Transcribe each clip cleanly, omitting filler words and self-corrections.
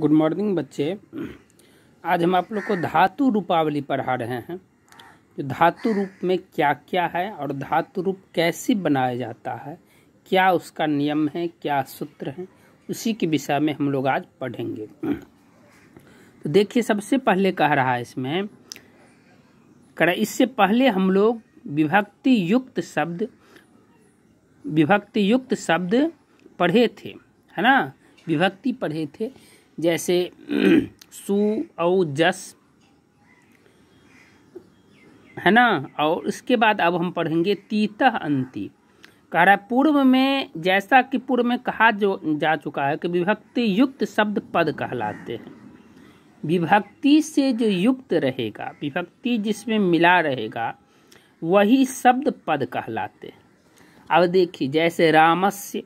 Good morning बच्चे। आज हम आप लोग को धातु रूपावली पढ़ा रहे हैं। जो धातु रूप में क्या क्या है और धातु रूप कैसे बनाया जाता है, क्या उसका नियम है, क्या सूत्र है, उसी के विषय में हम लोग आज पढ़ेंगे। तो देखिए, सबसे पहले कह रहा है इसमें इससे पहले हम लोग विभक्ति युक्त शब्द पढ़े थे, है ना। विभक्ति पढ़े थे जैसे सु और जस, है ना। और इसके बाद अब हम पढ़ेंगे तीतः अंति। कह रहा है पूर्व में, जैसा कि पूर्व में कहा जो जा चुका है कि विभक्ति युक्त शब्द पद कहलाते हैं। विभक्ति से जो युक्त रहेगा, विभक्ति जिसमें मिला रहेगा, वही शब्द पद कहलाते हैं। अब देखिए जैसे रामस्य,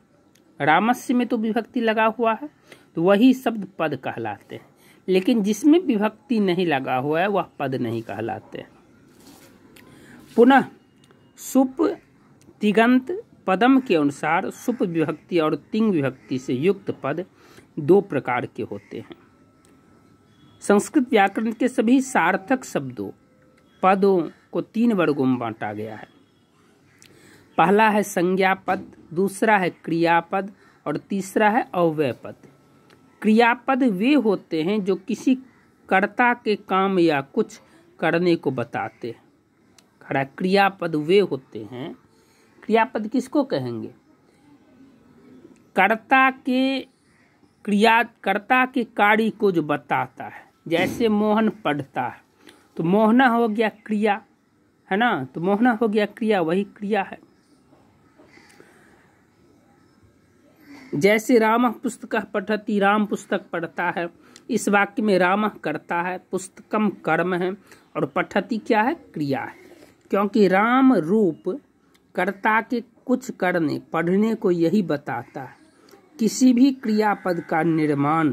रामस्य में तो विभक्ति लगा हुआ है तो वही शब्द पद कहलाते हैं, लेकिन जिसमें विभक्ति नहीं लगा हुआ है वह पद नहीं कहलाते। पुनः सुप तिगंत पदम के अनुसार सुप विभक्ति और तिंग विभक्ति से युक्त पद दो प्रकार के होते हैं। संस्कृत व्याकरण के सभी सार्थक शब्दों पदों को तीन वर्गों में बांटा गया है। पहला है संज्ञापद, दूसरा है क्रियापद और तीसरा है अव्ययपद। क्रियापद वे होते हैं जो किसी कर्ता के काम या कुछ करने को बताते हैं। खड़ा क्रियापद वे होते हैं। क्रियापद किसको कहेंगे? कर्ता के कार्य को जो बताता है। जैसे मोहन पढ़ता है तो मोहना हो गया क्रिया, है ना। तो मोहना हो गया क्रिया, वही क्रिया है। जैसे रामः पुस्तकः पठति, राम पुस्तक पढ़ता है। इस वाक्य में रामः करता है, पुस्तकम कर्म है और पठति क्या है? क्रिया है। क्योंकि राम रूप कर्ता के कुछ करने पढ़ने को यही बताता है। किसी भी क्रियापद का निर्माण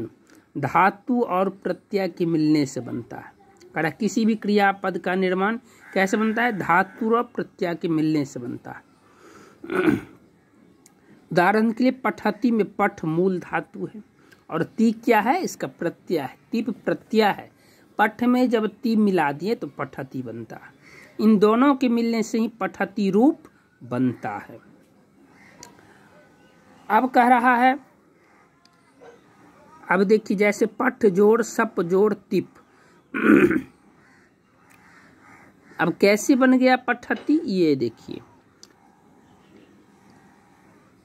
धातु और प्रत्यय के मिलने से बनता है। कह किसी भी क्रियापद का निर्माण कैसे बनता है? धातु और प्रत्यय के मिलने से बनता है। उदाहरण के लिए पठती में पठ मूल धातु है और ती क्या है? इसका प्रत्यय है, तीप प्रत्यय है। पठ में जब ती मिला दिए तो पठती बनता है। इन दोनों के मिलने से ही पठती रूप बनता है। अब कह रहा है, अब देखिए जैसे पठ जोड़ सप जोड़ तिप। अब कैसे बन गया पठती, ये देखिए।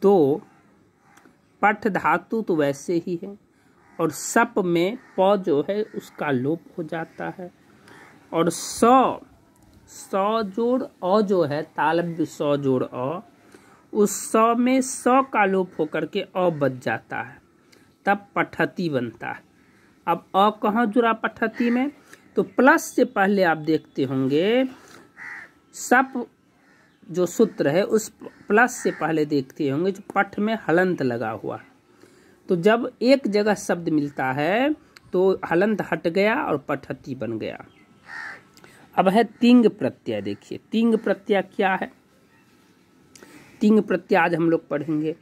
तो पठ धातु तो वैसे ही है और सप में प जो है उसका लोप हो जाता है और सौ जोड़ अ जो है तालब्य सौ जोड़ अ, उस सौ में सौ का लोप होकर के अ बच जाता है, तब पठती बनता है। अब अ कहाँ जुड़ा पठती में? तो प्लस से पहले आप देखते होंगे सप जो सूत्र है उस प्लस से पहले देखते होंगे जो पठ में हलंत लगा हुआ। तो जब एक जगह शब्द मिलता है तो हलंत हट गया और पठती बन गया। अब है तिंग प्रत्यय। देखिए तिंग प्रत्यय क्या है? तिंग प्रत्यय आज हम लोग पढ़ेंगे।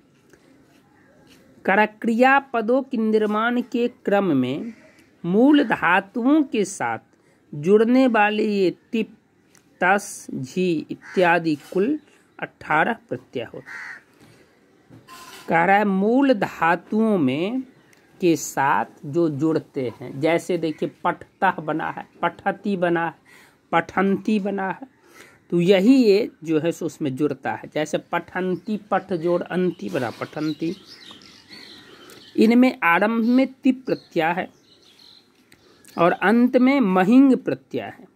क्रिया पदों के निर्माण के क्रम में मूल धातुओं के साथ जुड़ने वाले ये तिप तस झी इत्यादि कुल 18 प्रत्यय होते। कह रहा है मूल धातुओं में के साथ जो जुड़ते हैं। जैसे देखिए पठता बना है, पठती बना है, पठंती बना है, तो यही ये जो है सो उसमें जुड़ता है। जैसे पठंती पठ जोड़ अंति बना पठंती। इनमें आरंभ में तिप प्रत्यय है और अंत में महिंग प्रत्यय है।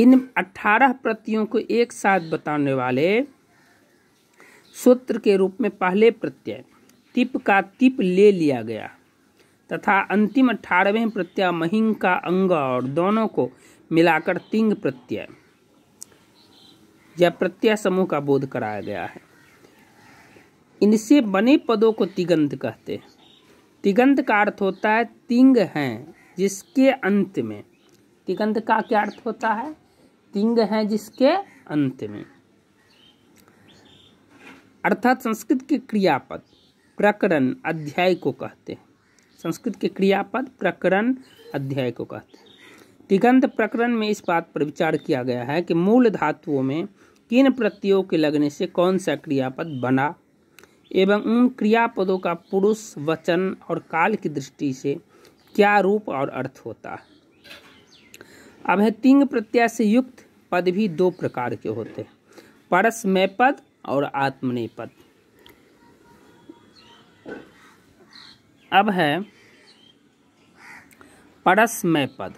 इन 18 प्रत्ययों को एक साथ बताने वाले सूत्र के रूप में पहले प्रत्यय तिप का तिप ले लिया गया तथा अंतिम 18वें प्रत्यय महिंग का अंग और दोनों को मिलाकर तिंग प्रत्यय या प्रत्यय समूह का बोध कराया गया है। इनसे बने पदों को तिगंत कहते हैं। तिगंत का अर्थ होता है तिंग हैं जिसके अंत में, तिगंत का क्या अर्थ होता है? तिंग है जिसके अंत में। अर्थात संस्कृत के क्रियापद प्रकरण अध्याय को कहते हैं। संस्कृत के क्रियापद प्रकरण अध्याय को कहते हैं। तिङन्त प्रकरण में इस बात पर विचार किया गया है कि मूल धातुओं में किन प्रत्ययों के लगने से कौन सा क्रियापद बना एवं उन क्रियापदों का पुरुष वचन और काल की दृष्टि से क्या रूप और अर्थ होता है। अब है तिङ प्रत्यय से युक्त पद भी दो प्रकार के होते हैं, परस्मय पद और आत्मनेय पद। अब है परस्मय पद।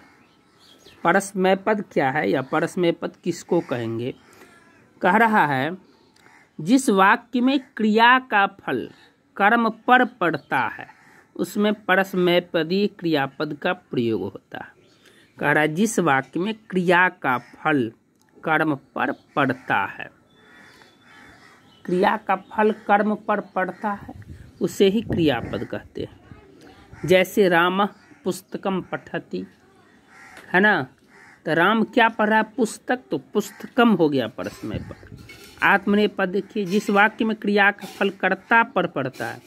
परस्मय पद क्या है या परस्मय पद किसको कहेंगे? कह रहा है जिस वाक्य में क्रिया का फल कर्म पर पड़ता है उसमें परस्मैपदी क्रियापद का प्रयोग होता है। कह रहा है जिस वाक्य में क्रिया का फल कर्म पर पड़ता है, क्रिया का फल कर्म पर पड़ता है उसे ही क्रियापद कहते हैं। जैसे रामः पुस्तकम पठति, है ना, तो राम क्या पढ़ रहा है? पुस्तक, तो पुस्तकम हो गया परस्मय पद। आत्मनेय पद देखिए जिस वाक्य में क्रिया का फल कर्ता पर पड़ता है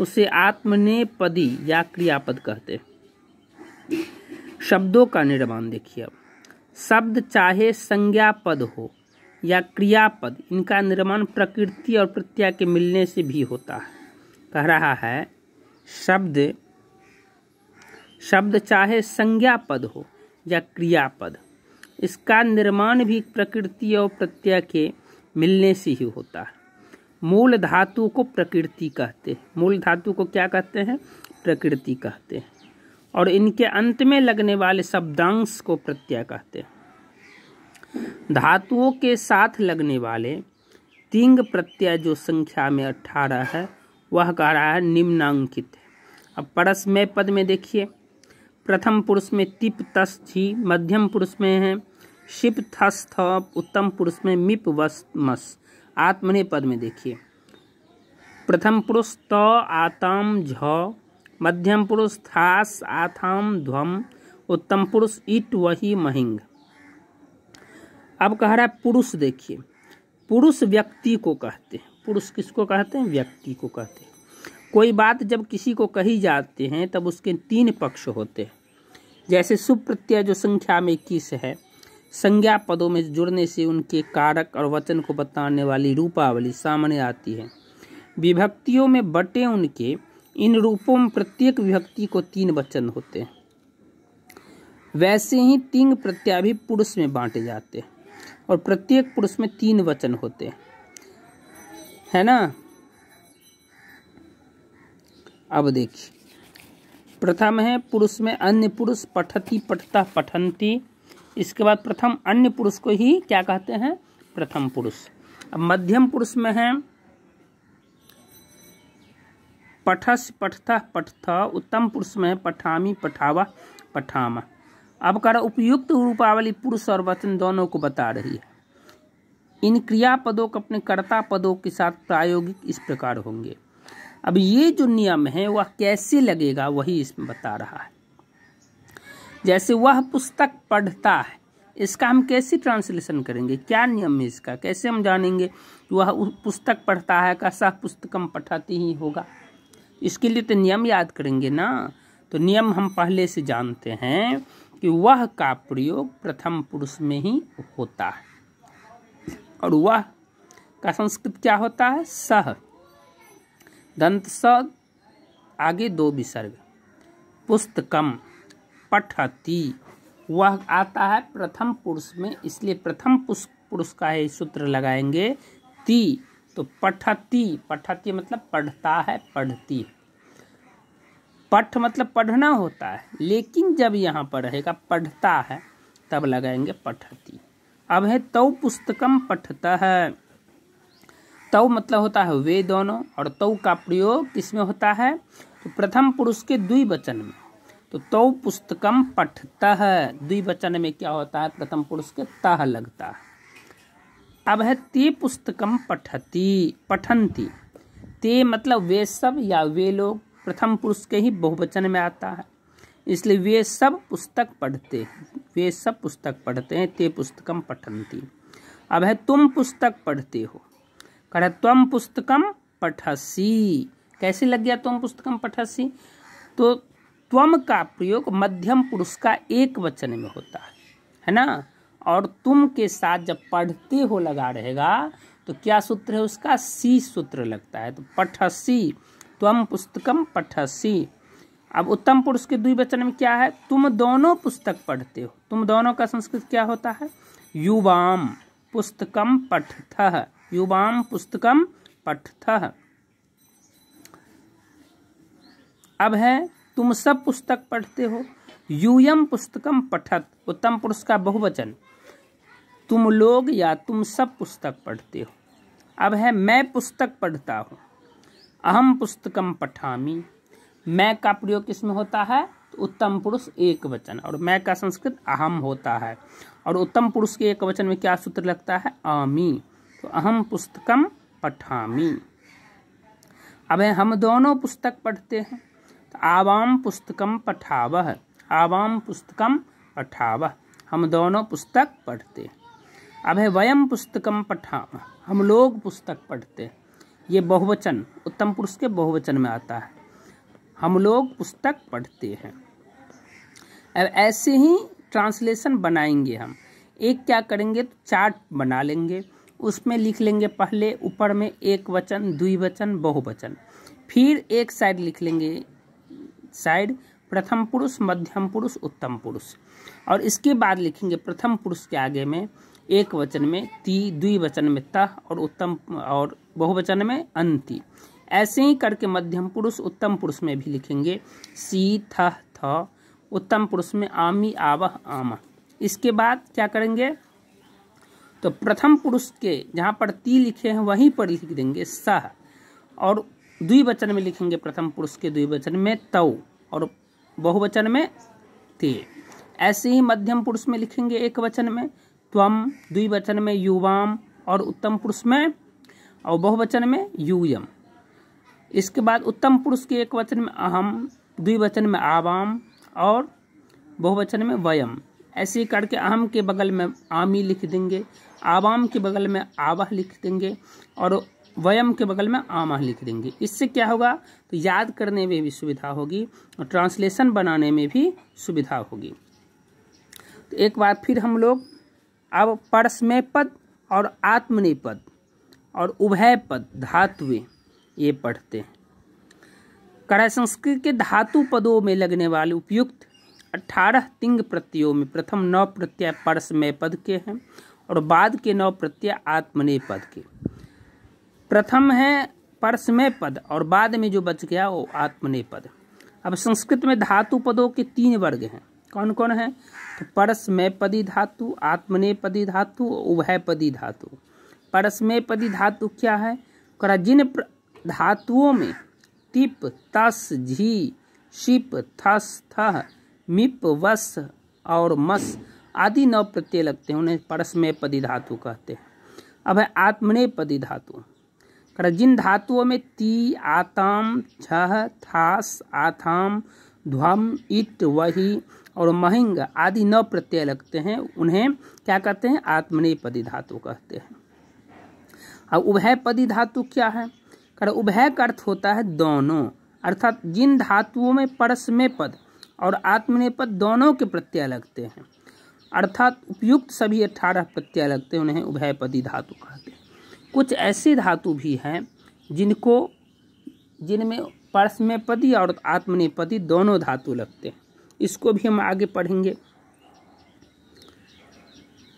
उसे आत्मनेय पदी या क्रियापद कहते हैं। शब्दों का निर्माण देखिए, अब शब्द चाहे संज्ञा पद हो या क्रियापद, इनका निर्माण प्रकृति और प्रत्यय के मिलने से भी होता है। कह रहा है शब्द चाहे संज्ञा पद हो या क्रियापद, इसका निर्माण भी प्रकृति और प्रत्यय के मिलने से ही होता है। मूल धातु को प्रकृति कहते हैं, मूल धातु को क्या कहते हैं? प्रकृति कहते हैं। और इनके अंत में लगने वाले शब्दांश को प्रत्यय कहते हैं। धातुओं के साथ लगने वाले तिङ प्रत्यय जो संख्या में 18 है वह कह रहा है निम्नांकित है। अब परस्मय पद में देखिए प्रथम पुरुष में तिप तस छी, मध्यम पुरुष में है शिप थस थप, उत्तम पुरुष में मिप वस मस। आत्मनेय पद में देखिए प्रथम पुरुष त आताम झ, मध्यम पुरुष थास आथाम ध्वम, उत्तम पुरुष इट वही महिंग। अब कह रहा है पुरुष देखिए, पुरुष व्यक्ति को कहते हैं। पुरुष किसको कहते हैं? व्यक्ति को कहते हैं। कोई बात जब किसी को कही जाते हैं तब उसके तीन पक्ष होते हैं। जैसे सुप प्रत्यय जो संख्या में 21 है, संज्ञा पदों में जुड़ने से उनके कारक और वचन को बताने वाली रूपावली सामने आती है। विभक्तियों में बटे उनके इन रूपों में प्रत्येक विभक्ति को 3 वचन होते हैं। वैसे ही तिङ प्रत्यय भी पुरुष में बांटे जाते हैं और प्रत्येक पुरुष में 3 वचन होते हैं, है ना। अब देखिए प्रथम है पुरुष में अन्य पुरुष, पठति पठता पठन्ति, इसके बाद प्रथम अन्य पुरुष को ही क्या कहते हैं? प्रथम पुरुष। अब मध्यम पुरुष में है पठस पठता पठता, उत्तम पुरुष में है पठामी पठावा पठामा। अब कह रहा उपयुक्त रूपावली पुरुष और वचन दोनों को बता रही है। इन क्रियापदों को अपने कर्ता पदों के साथ प्रायोगिक इस प्रकार होंगे। अब ये जो नियम है वह कैसे लगेगा वही इसमें बता रहा है। जैसे वह पुस्तक पढ़ता है, इसका हम कैसे ट्रांसलेशन करेंगे? क्या नियम है इसका? कैसे हम जानेंगे वह पुस्तक पढ़ता है का सह पुस्तकम पढ़ाती ही होगा? इसके लिए तो नियम याद करेंगे ना। तो नियम हम पहले से जानते हैं कि वह का प्रयोग प्रथम पुरुष में ही होता है और वह का संस्कृत क्या होता है? सह दंत स आगे 2 विसर्ग। पुस्तकम पठति वह आता है प्रथम पुरुष में, इसलिए प्रथम पुरुष का ये सूत्र लगाएंगे ती, तो पठति, पठति मतलब पढ़ता है पढ़ती। पठ मतलब पढ़ना होता है, लेकिन जब यहाँ पर रहेगा पढ़ता है तब लगाएंगे पठति। अब है तौ पुस्तकम पठता है। तौ मतलब होता है वे दोनों और तौ का प्रयोग किसमें होता है? तो प्रथम पुरुष के द्विवचन में। तो तौ पुस्तकम पठता है द्विवचन में क्या होता है? प्रथम पुरुष के तह लगता है। अब है ते पुस्तकम पठती पठन्ति। ते मतलब वे सब या वे लोग, प्रथम पुरुष के ही बहुवचन में आता है, इसलिए वे सब पुस्तक पढ़ते हैं। वे सब पुस्तक पढ़ते हैं, ते पुस्तकम पठन्ति। अब है तुम पुस्तक पढ़ते हो, कह रहा त्वम पुस्तकम पठसी। कैसे लग गया तुम पुस्तकम पठसी? तो त्वम का प्रयोग मध्यम पुरुष का एक वचन में होता है ना। और तुम के साथ जब पढ़ते हो लगा रहेगा तो क्या सूत्र है उसका, सी सूत्र लगता है। तो पठसी, त्वम पुस्तकम पठसी। अब उत्तम पुरुष के द्विवचन में क्या है, तुम दोनों पुस्तक पढ़ते हो। तुम दोनों का संस्कृत क्या होता है, युवाम पुस्तकम पठतः, युवाम पुस्तकम पठतः। अब है तुम सब पुस्तक पढ़ते हो, यूयम पुस्तकम पठत, उत्तम पुरुष का बहुवचन। तुम लोग या तुम सब पुस्तक पढ़ते हो। अब है मैं पुस्तक पढ़ता हूँ, अहम पुस्तकम पठामि। मैं का प्रयोग किसमें होता है, तो उत्तम पुरुष एक वचन, और मैं का संस्कृत अहम होता है। और उत्तम पुरुष के एक वचन में क्या सूत्र लगता है, आमी। तो अहम पुस्तकम पठामि। अब है हम दोनों पुस्तक पढ़ते हैं, तो आवाम पुस्तकम पठावः, आवाम पुस्तकम पठावः, हम दोनों पुस्तक पढ़ते हैं। अब है वयम पुस्तकम पठामः, हम लोग पुस्तक पढ़ते हैं। ये बहुवचन उत्तम पुरुष के बहुवचन में आता है, हम लोग पुस्तक पढ़ते हैं। अब ऐसे ही ट्रांसलेशन बनाएंगे हम। एक क्या करेंगे, तो चार्ट बना लेंगे, उसमें लिख लेंगे पहले ऊपर में एक वचन, द्विवचन, बहुवचन। फिर एक साइड लिख लेंगे साइड प्रथम पुरुष, मध्यम पुरुष, उत्तम पुरुष। और इसके बाद लिखेंगे प्रथम पुरुष के आगे में एक वचन में ती, द्विवचन में तह, और उत्तम और बहुवचन में अंति। ऐसे ही करके मध्यम पुरुष उत्तम पुरुष में भी लिखेंगे सी थह थ, उत्तम पुरुष में आमी आवह आमा। इसके बाद क्या करेंगे, तो प्रथम पुरुष के जहाँ पर ती लिखे हैं वहीं पर लिख देंगे सह, और द्विवचन में लिखेंगे प्रथम पुरुष के द्विवचन में तव और बहुवचन में ते। ऐसे ही मध्यम पुरुष में लिखेंगे एक वचन में त्वम, द्विवचन में युवाम, और उत्तम पुरुष में और बहुवचन में यूयम। इसके बाद उत्तम पुरुष के एक वचन में अहम, द्विवचन में आवाम और बहुवचन में वयम। ऐसे करके अहम के बगल में आमी लिख देंगे, आवाम के बगल में आवह लिख देंगे, और वयम के बगल में आमा लिख देंगे। इससे क्या होगा, तो याद करने में भी सुविधा होगी और ट्रांसलेशन बनाने में भी सुविधा होगी। तो एक बार फिर हम लोग अब परस्मेय पद और आत्मनेय पद और उभय पद धातुएँ ये पढ़ते हैं। कड़ा संस्कृत के धातु पदों में लगने वाले उपयुक्त 18 तिंग प्रत्ययों में प्रथम 9 प्रत्यय परस्मेय पद के हैं और बाद के 9 प्रत्यय आत्मनेय पद के। प्रथम है परस्मेय पद और बाद में जो बच गया वो आत्मनेय पद। अब संस्कृत में धातु पदों के 3 वर्ग हैं, कौन कौन है, तो परस्मेय पदी धातु, आत्मनेय पदी धातु, उभय पदी धातु। परस्मेय पदी धातु क्या है, कड़ा जिन धातुओं में टिप, तस, झी, शिप, थस, थह, मिप, वस और मस आदि 9 प्रत्यय लगते हैं, उन्हें परस्मेय पदी धातु कहते हैं। अब है आत्मनेय पदी धातु, जिन धातुओं में ती, आताम, छह, थास, आथाम, ध्वम, इट, वही और महिंग आदि 9 प्रत्यय लगते हैं, उन्हें क्या कहते हैं, आत्मनेय पदी धातु कहते हैं। अब उभय पदी धातु क्या है, उभय का अर्थ होता है दोनों, अर्थात जिन धातुओं में परस्मेय पद और आत्मनेय पद दोनों के प्रत्यय लगते हैं, अर्थात उपयुक्त सभी 18 प्रत्यय लगते हैं, उन्हें उभयपदी धातु कहते हैं। कुछ ऐसे धातु भी हैं जिनको जिनमें परस्मेय पदी और आत्मनेय पदी दोनों धातु लगते हैं, इसको भी हम आगे पढ़ेंगे।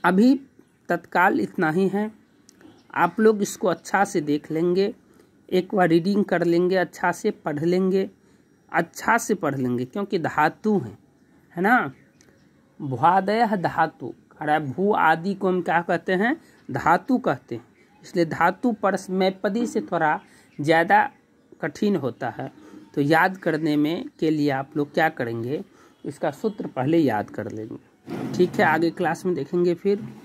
अभी तत्काल इतना ही है, आप लोग इसको अच्छा से देख लेंगे, एक बार रीडिंग कर लेंगे, अच्छा से पढ़ लेंगे, अच्छा से पढ़ लेंगे, क्योंकि धातु हैं, है ना। भुआदय धातु, खड़ा भू आदि को हम क्या कहते हैं, धातु कहते हैं, इसलिए धातु परस्मैपदी से थोड़ा ज़्यादा कठिन होता है। तो याद करने में के लिए आप लोग क्या करेंगे, इसका सूत्र पहले याद कर लेंगे, ठीक है। आगे क्लास में देखेंगे फिर।